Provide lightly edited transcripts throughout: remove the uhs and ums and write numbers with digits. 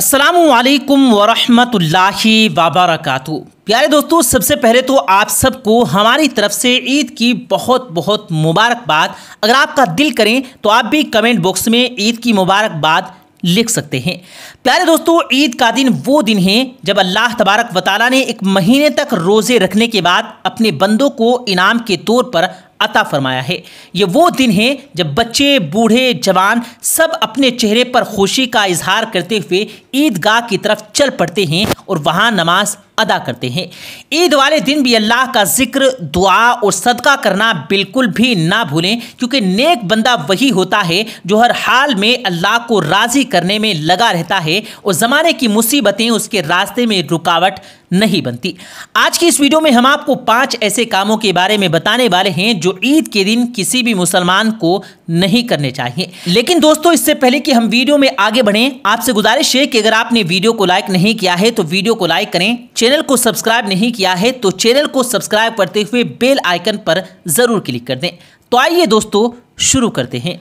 अस्सलामु अलैकुम वरहमतुल्लाहि वबरकातु। प्यारे दोस्तों, सबसे पहले तो आप सबको हमारी तरफ से ईद की बहुत बहुत मुबारकबाद। अगर आपका दिल करें तो आप भी कमेंट बॉक्स में ईद की मुबारकबाद लिख सकते हैं। प्यारे दोस्तों, ईद का दिन वो दिन है जब अल्लाह तबारक व तआला ने एक महीने तक रोज़े रखने के बाद अपने बंदों को इनाम के तौर पर अता फरमाया है। ये वो दिन है जब बच्चे, बूढ़े, जवान सब अपने चेहरे पर खुशी का इजहार करते हुए ईदगाह की तरफ चल पड़ते हैं और वहाँ नमाज अदा करते हैं। ईद वाले दिन भी अल्लाह का जिक्र, दुआ और सदका करना बिल्कुल भी ना भूलें, क्योंकि नेक बंदा वही होता है जो हर हाल में अल्लाह को राज़ी करने में लगा रहता है और ज़माने की मुसीबतें उसके रास्ते में रुकावट नहीं बनती। आज की इस वीडियो में हम आपको 5 ऐसे कामों के बारे में बताने वाले हैं जो ईद के दिन किसी भी मुसलमान को नहीं करने चाहिए। लेकिन दोस्तों, इससे पहले कि हम वीडियो में आगे बढ़ें, आपसे गुजारिश है कि अगर आपने वीडियो को लाइक नहीं किया है तो वीडियो को लाइक करें, चैनल को सब्सक्राइब नहीं किया है तो चैनल को सब्सक्राइब करते हुए बेल आइकन पर जरूर क्लिक कर दें। तो आइए दोस्तों, शुरू करते हैं।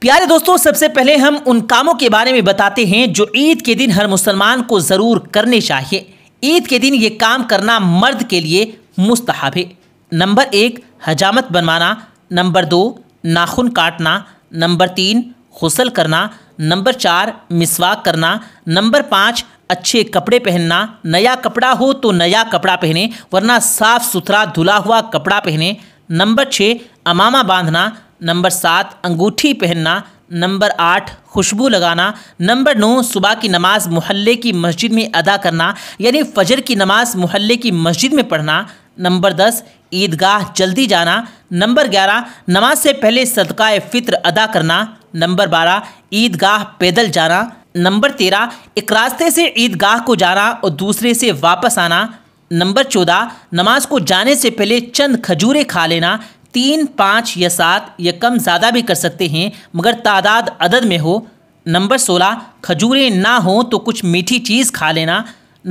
प्यारे दोस्तों, सबसे पहले हम उन कामों के बारे में बताते हैं जो ईद के दिन हर मुसलमान को जरूर करने चाहिए। ईद के दिन ये काम करना मर्द के लिए मुस्तहब है। नंबर 1, हजामत बनवाना। नंबर 2, नाखून काटना। नंबर 3, गुस्ल करना। नंबर 4, मिसवाक करना। नंबर 5, अच्छे कपड़े पहनना। नया कपड़ा हो तो नया कपड़ा पहने, वरना साफ़ सुथरा धुला हुआ कपड़ा पहने। नंबर 6, अमामा बांधना। नंबर 7, अंगूठी पहनना। नंबर 8, खुशबू लगाना। नंबर 9, सुबह की नमाज़ मोहल्ले की मस्जिद में अदा करना, यानी फजर की नमाज़ मोहल्ले की मस्जिद में पढ़ना। नंबर 10, ईदगाह जल्दी जाना। नंबर 11, नमाज से पहले सदकाए फित्र अदा करना। नंबर 12, ईदगाह पैदल जाना। नंबर 13, एक रास्ते से ईदगाह को जाना और दूसरे से वापस आना। नंबर 14, नमाज को जाने से पहले चंद खजूरें खा लेना। 3, 5 या 7 ये कम ज़्यादा भी कर सकते हैं, मगर तादाद अदद में हो। नंबर 16, खजूरें ना हो तो कुछ मीठी चीज़ खा लेना।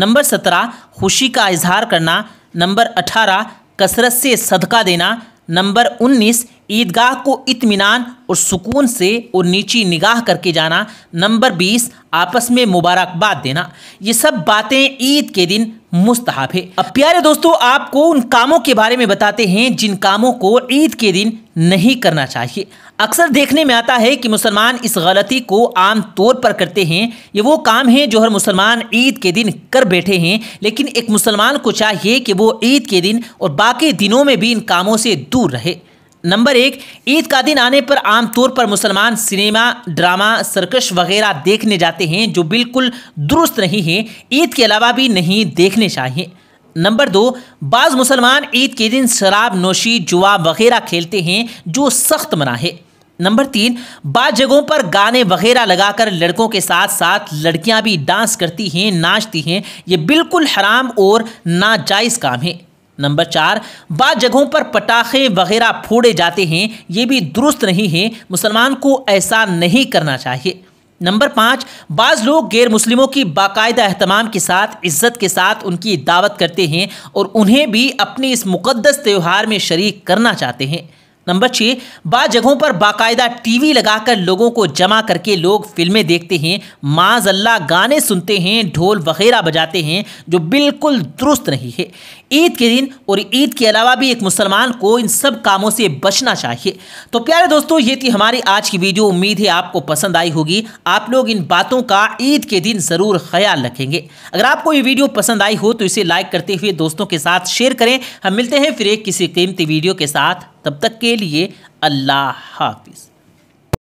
नंबर 17, खुशी का इजहार करना। नंबर 18, कसरत से सदका देना। नंबर 19, ईदगाह को इत्मीनान और सुकून से और नीची निगाह करके जाना। नंबर 20, आपस में मुबारकबाद देना। ये सब बातें ईद के दिन मुस्तहब है। अब प्यारे दोस्तों, आपको उन कामों के बारे में बताते हैं जिन कामों को ईद के दिन नहीं करना चाहिए। अक्सर देखने में आता है कि मुसलमान इस गलती को आम तौर पर करते हैं। ये वो काम है जो हर मुसलमान ईद के दिन कर बैठे हैं, लेकिन एक मुसलमान को चाहिए कि वो ईद के दिन और बाकी दिनों में भी इन कामों से दूर रहे। नंबर 1, ईद का दिन आने पर आमतौर पर मुसलमान सिनेमा, ड्रामा, सर्कस वगैरह देखने जाते हैं, जो बिल्कुल दुरुस्त नहीं है। ईद के अलावा भी नहीं देखने चाहिए। नंबर 2, बाज़ मुसलमान ईद के दिन शराब नोशी, जुआ वगैरह खेलते हैं, जो सख्त मना है। नंबर 3, बाज़ जगहों पर गाने वगैरह लगाकर लड़कों के साथ साथ लड़कियां भी डांस करती हैं, नाचती हैं। ये बिल्कुल हराम और नाजायज़ काम है। नंबर 4, बाज़ जगहों पर पटाखे वगैरह फोड़े जाते हैं, ये भी दुरुस्त नहीं है। मुसलमान को ऐसा नहीं करना चाहिए। नंबर 5, बाज़ लोग गैर मुस्लिमों की बाकायदा अहतमाम के साथ, इज़्ज़त के साथ उनकी दावत करते हैं और उन्हें भी अपने इस मुक़द्दस त्यौहार में शरीक करना चाहते हैं। नंबर 6, बाज़ जगहों पर बाकायदा टीवी लगाकर लोगों को जमा करके लोग फिल्में देखते हैं, माज़अल्लाह गाने सुनते हैं, ढोल वगैरह बजाते हैं, जो बिल्कुल दुरुस्त नहीं है। ईद के दिन और ईद के अलावा भी एक मुसलमान को इन सब कामों से बचना चाहिए। तो प्यारे दोस्तों, ये थी हमारी आज की वीडियो। उम्मीद है आपको पसंद आई होगी। आप लोग इन बातों का ईद के दिन ज़रूर ख्याल रखेंगे। अगर आपको ये वीडियो पसंद आई हो तो इसे लाइक करते हुए दोस्तों के साथ शेयर करें। हम मिलते हैं फिर एक किसी कीमती वीडियो के साथ। तब तक के लिए अल्लाह हाफिज़।